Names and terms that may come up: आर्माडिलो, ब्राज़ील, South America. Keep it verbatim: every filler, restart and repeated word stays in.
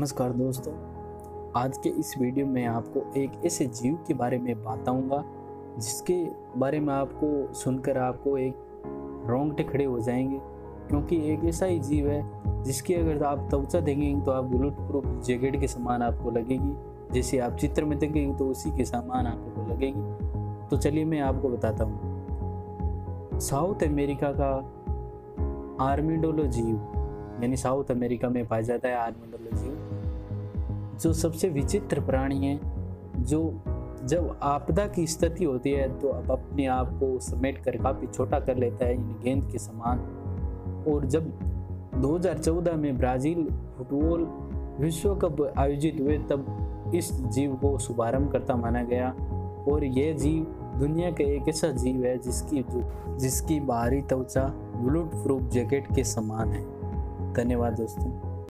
नमस्कार दोस्तों, आज के इस वीडियो में आपको एक ऐसे जीव के बारे में बताऊंगा जिसके बारे में आपको सुनकर आपको एक रोंगटे खड़े हो जाएंगे, क्योंकि एक ऐसा ही जीव है जिसकी अगर आप त्वचा देखेंगे तो आप बुलेट प्रूफ जैकेट के समान आपको लगेगी, जैसे आप चित्र में देखेंगे तो उसी के समान आपको लगेगी। तो चलिए मैं आपको बताता हूँ। साउथ अमेरिका का आर्माडिलो जीव यानी साउथ अमेरिका में पाया जाता है आर्माडिलो जीव, जो सबसे विचित्र प्राणी है, जो जब आपदा की स्थिति होती है तो अब अपने आप को समेट कर काफ़ी छोटा कर लेता है, यानी गेंद के समान। और जब दो हज़ार चौदह में ब्राज़ील फुटबॉल विश्व कप आयोजित हुए तब इस जीव को शुभारम्भ करता माना गया। और यह जीव दुनिया का एक ऐसा जीव है जिसकी जो जिसकी बाहरी त्वचा बुलेट प्रूफ जैकेट के समान है। धन्यवाद दोस्तों।